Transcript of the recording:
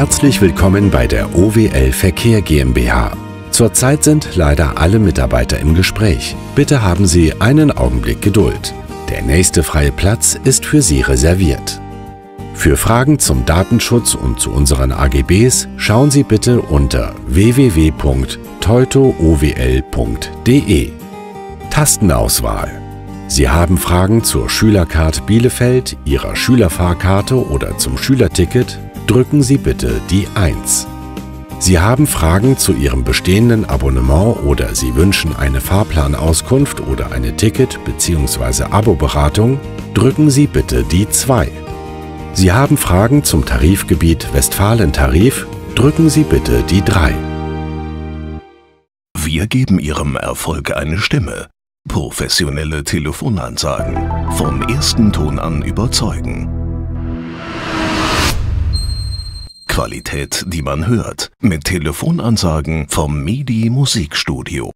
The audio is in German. Herzlich willkommen bei der OWL Verkehr GmbH. Zurzeit sind leider alle Mitarbeiter im Gespräch. Bitte haben Sie einen Augenblick Geduld. Der nächste freie Platz ist für Sie reserviert. Für Fragen zum Datenschutz und zu unseren AGBs schauen Sie bitte unter www.teutoowl.de. Tastenauswahl. Sie haben Fragen zur Schülercard Bielefeld, Ihrer Schülerfahrkarte oder zum Schülerticket? Drücken Sie bitte die 1. Sie haben Fragen zu Ihrem bestehenden Abonnement oder Sie wünschen eine Fahrplanauskunft oder eine Ticket- bzw. Abo-Beratung? Drücken Sie bitte die 2. Sie haben Fragen zum Tarifgebiet Westfalen-Tarif? Drücken Sie bitte die 3. Wir geben Ihrem Erfolg eine Stimme. Professionelle Telefonansagen. Vom ersten Ton an überzeugen. Qualität, die man hört. Mit Telefonansagen vom Midi-Music-Studio.